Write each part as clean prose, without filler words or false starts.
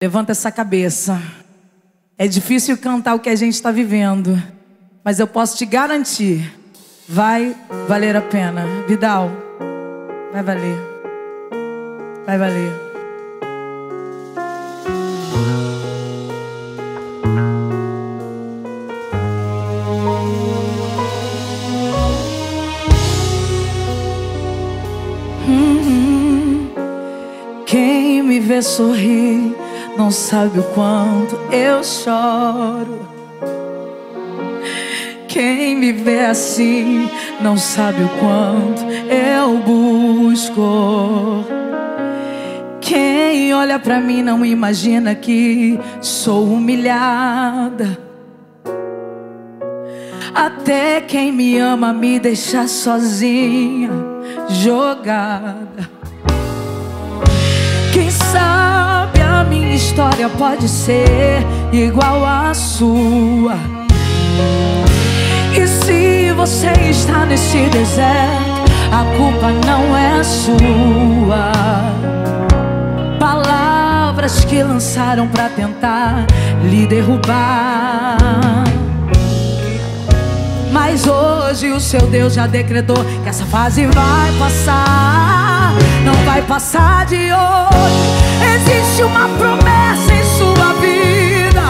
Levanta essa cabeça. É difícil cantar o que a gente está vivendo, mas eu posso te garantir, vai valer a pena. Vidal, vai valer. Vai valer. Quem me vê sorrir não sabe o quanto eu choro. Quem me vê assim não sabe o quanto eu busco. Quem olha pra mim não imagina que sou humilhada. Até quem me ama me deixa sozinha, jogada. Quem sabe a minha história pode ser igual à sua. E se você está nesse deserto, a culpa não é sua. Palavras que lançaram pra tentar lhe derrubar, mas hoje o seu Deus já decretou que essa fase vai passar. Não vai passar de hoje. Existe uma promessa em sua vida.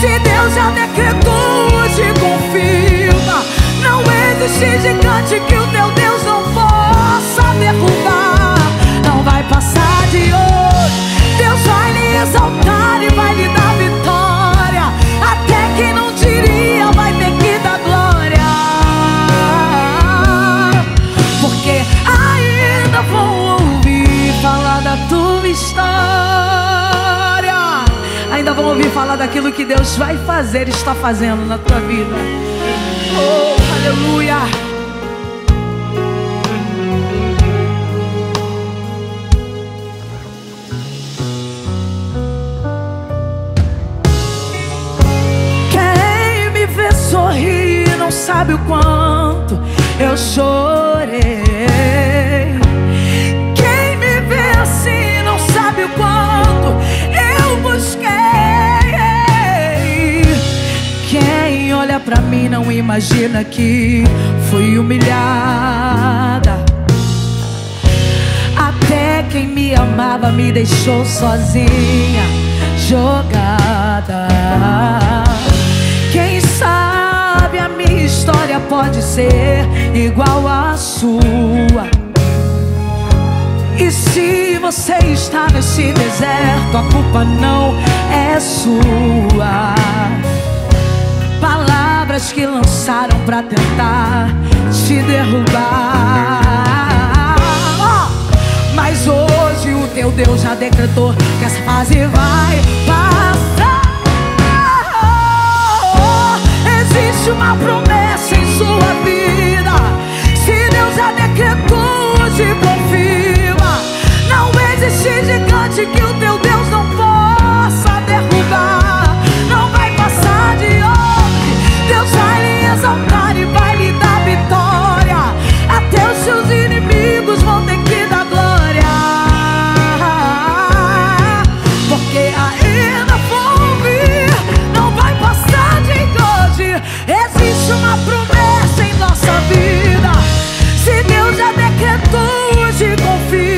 Se Deus já decretou, hoje confirma. Não existe gigante que o teu Deus não possa derrubar. Não vai passar de hoje. Deus vai lhe exaltar e vai lhe dar vitória. Até quem não diria vai ter que dar glória. Vou ouvir falar da tua história. Ainda vão ouvir falar daquilo que Deus vai fazer, está fazendo na tua vida. Oh, aleluia. Quem me vê sorrir não sabe o quanto eu chorei. Sabe o quanto eu busquei. Quem olha pra mim não imagina que fui humilhada. Até quem me amava me deixou sozinha, jogada. Quem sabe a minha história pode ser igual à sua. E se você está nesse deserto, a culpa não é sua. Palavras que lançaram pra tentar te derrubar, mas hoje o teu Deus já decretou que essa fase vai passar. Existe uma promessa em sua vida. Se Deus já decretou, hoje confia. Não existe gigante que o teu Deus não possa derrubar. Não vai passar de hoje. Deus vai lhe exaltar e vai lhe dar vitória. Até os seus inimigos vão ter que dar glória. Porque ainda vou ouvir. Não vai passar de hoje. Existe uma promessa em nossa vida. Se Deus já decretou, hoje confia.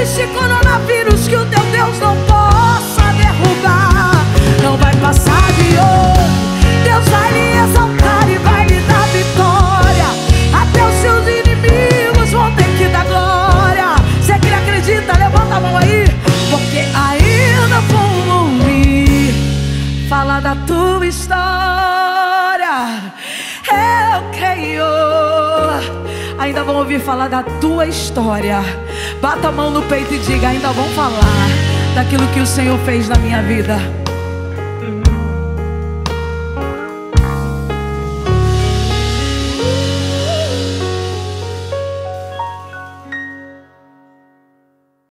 Existe coronavírus que o teu Deus não possa derrubar. Não vai passar de hoje. Deus vai lhe exaltar e vai lhe dar vitória. Até os seus inimigos vão ter que dar glória. Você que acredita, levanta a mão aí. Porque ainda vou ouvir falar da tua história. Eu creio. Ainda vão ouvir falar da tua história. Bata a mão no peito e diga: ainda vão falar daquilo que o Senhor fez na minha vida.